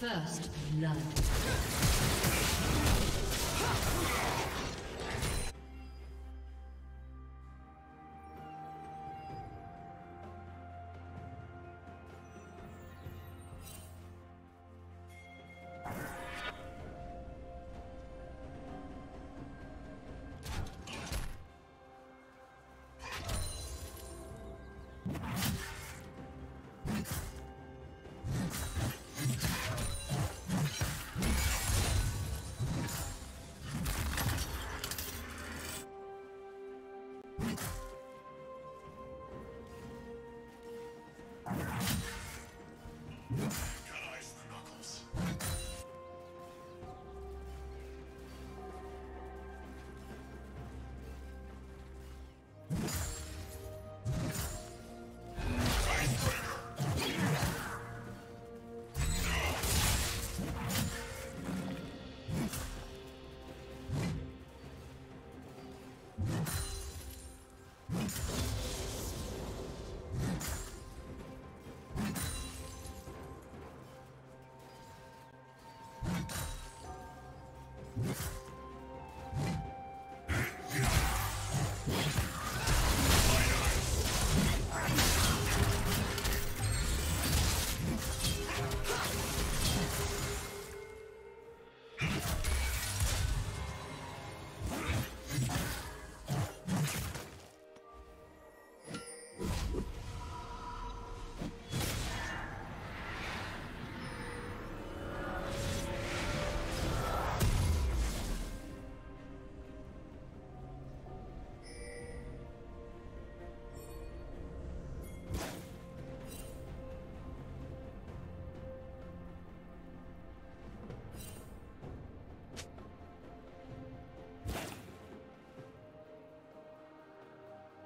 First blood.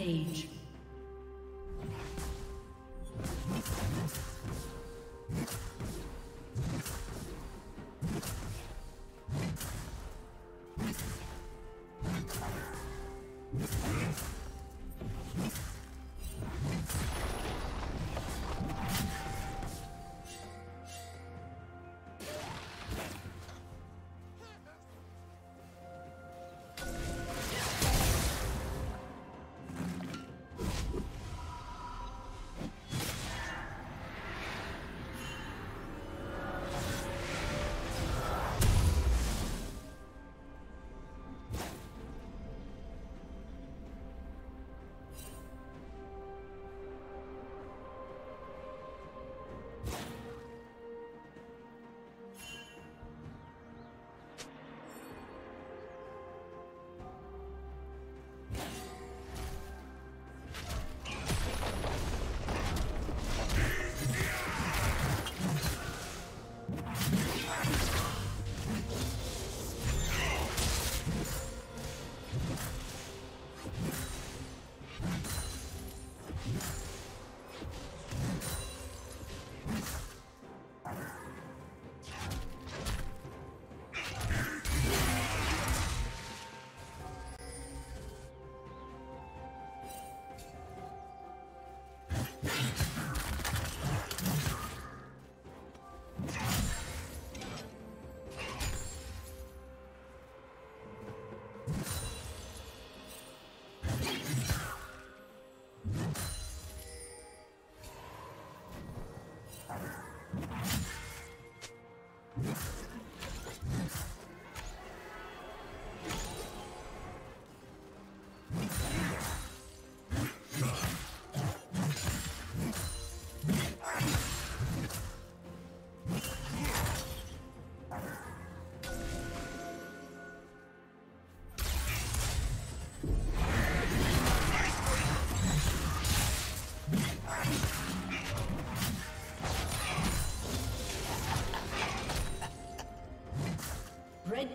page. Red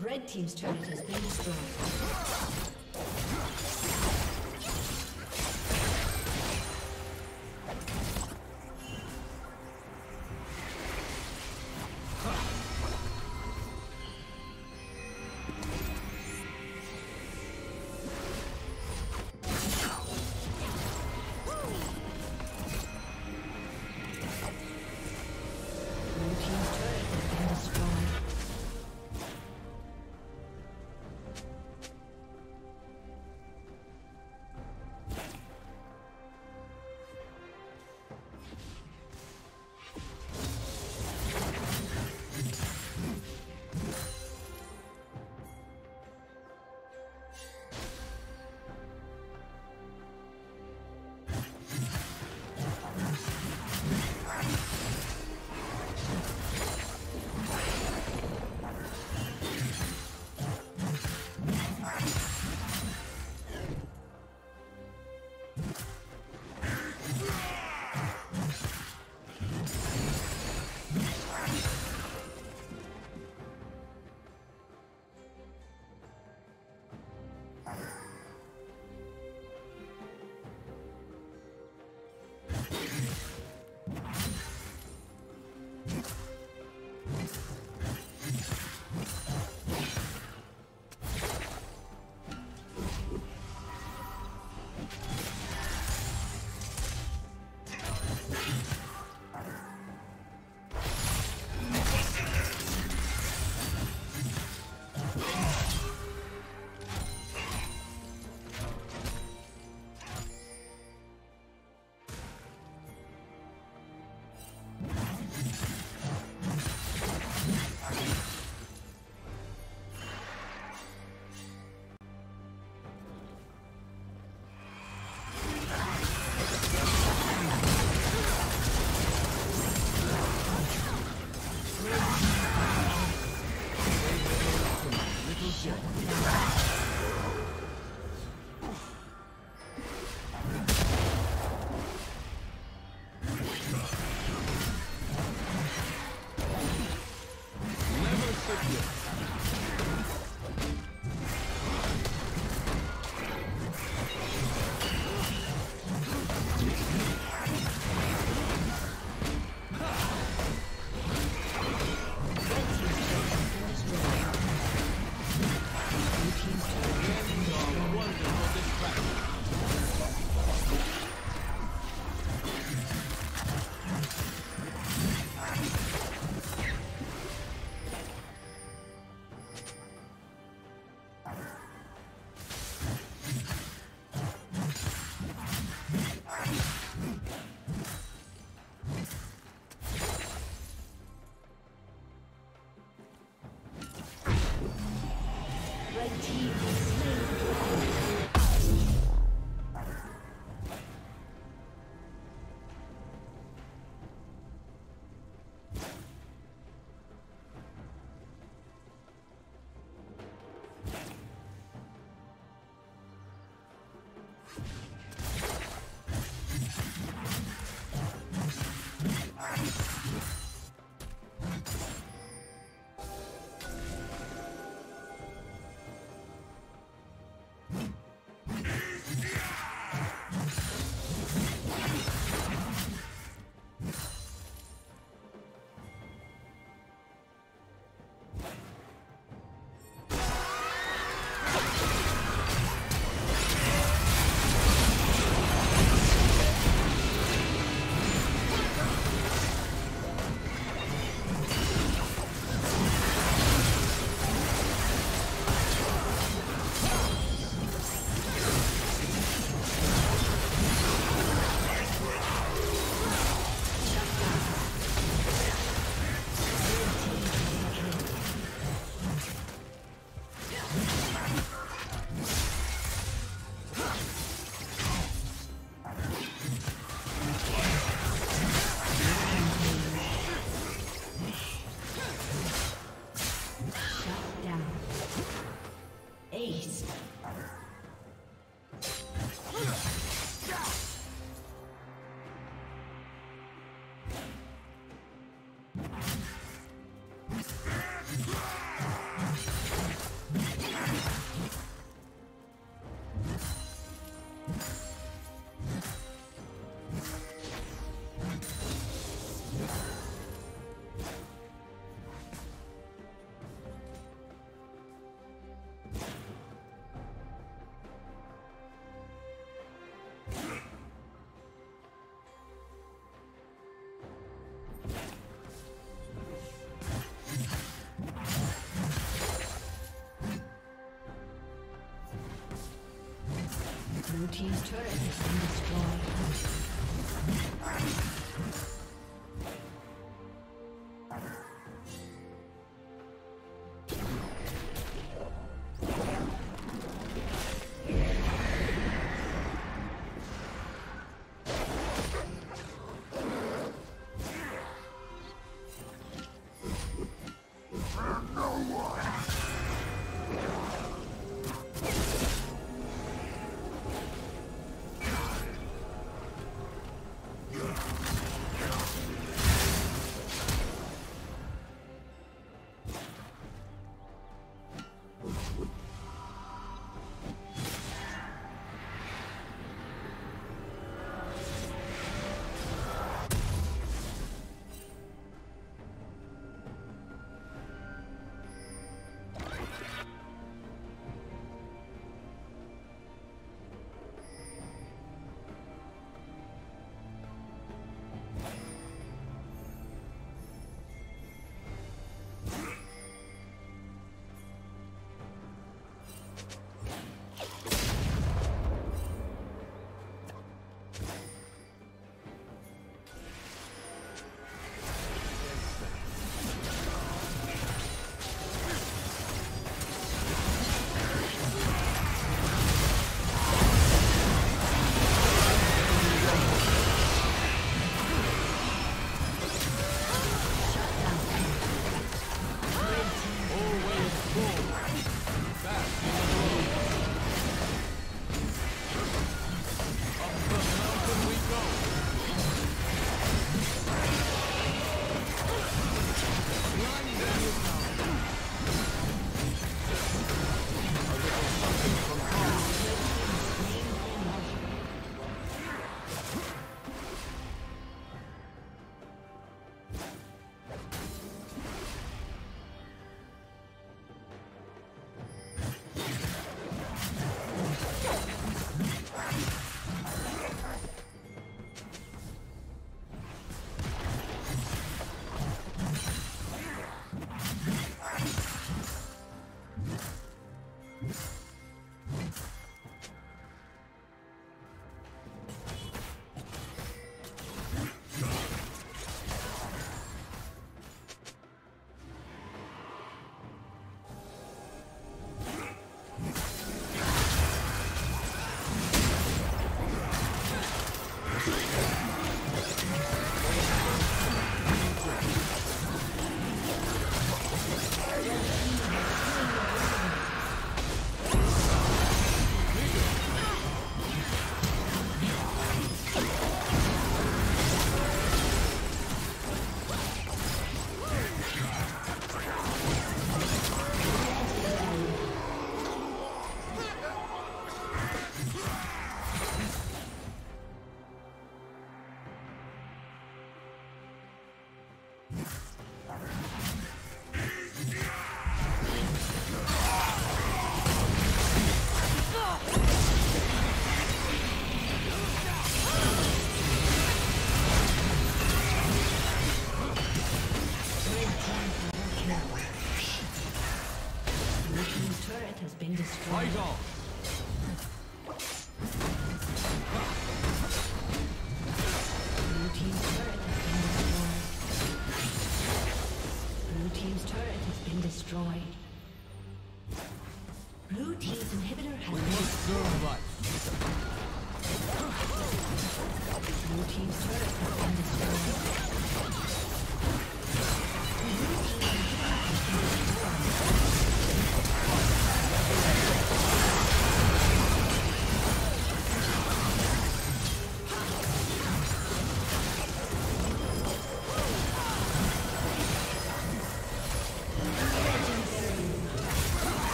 Red team's turret has been destroyed. turret has been destroyed.